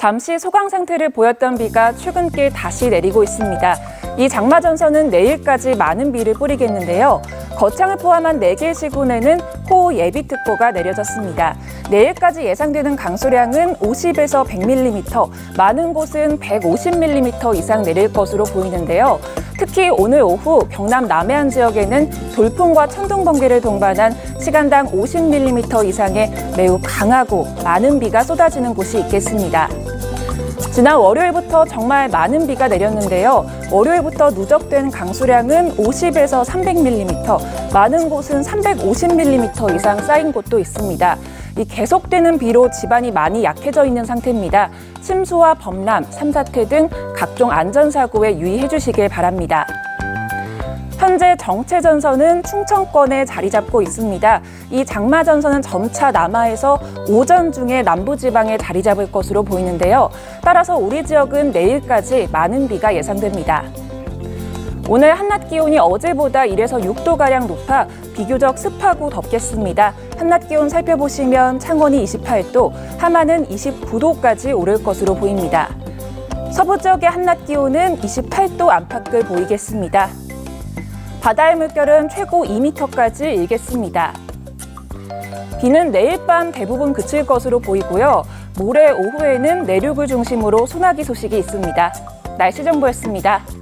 잠시 소강 상태를 보였던 비가 출근길 다시 내리고 있습니다. 이 장마전선은 내일까지 많은 비를 뿌리겠는데요. 거창을 포함한 4개 시군에는 호우 예비특보가 내려졌습니다. 내일까지 예상되는 강수량은 50에서 100mm, 많은 곳은 150mm 이상 내릴 것으로 보이는데요. 특히 오늘 오후 경남 남해안 지역에는 돌풍과 천둥, 번개를 동반한 시간당 50mm 이상의 매우 강하고 많은 비가 쏟아지는 곳이 있겠습니다. 지난 월요일부터 정말 많은 비가 내렸는데요. 월요일부터 누적된 강수량은 50에서 300mm, 많은 곳은 350mm 이상 쌓인 곳도 있습니다. 이 계속되는 비로 지반이 많이 약해져 있는 상태입니다. 침수와 범람, 삼사태 등 각종 안전사고에 유의해 주시길 바랍니다. 현재 정체전선은 충청권에 자리 잡고 있습니다. 이 장마전선은 점차 남하해서 오전 중에 남부지방에 자리 잡을 것으로 보이는데요. 따라서 우리 지역은 내일까지 많은 비가 예상됩니다. 오늘 한낮 기온이 어제보다 1에서 6도가량 높아 비교적 습하고 덥겠습니다. 한낮 기온 살펴보시면 창원이 28도, 함안은 29도까지 오를 것으로 보입니다. 서부 지역의 한낮 기온은 28도 안팎을 보이겠습니다. 바다의 물결은 최고 2m까지 일겠습니다. 비는 내일 밤 대부분 그칠 것으로 보이고요. 모레 오후에는 내륙을 중심으로 소나기 소식이 있습니다. 날씨 정보였습니다.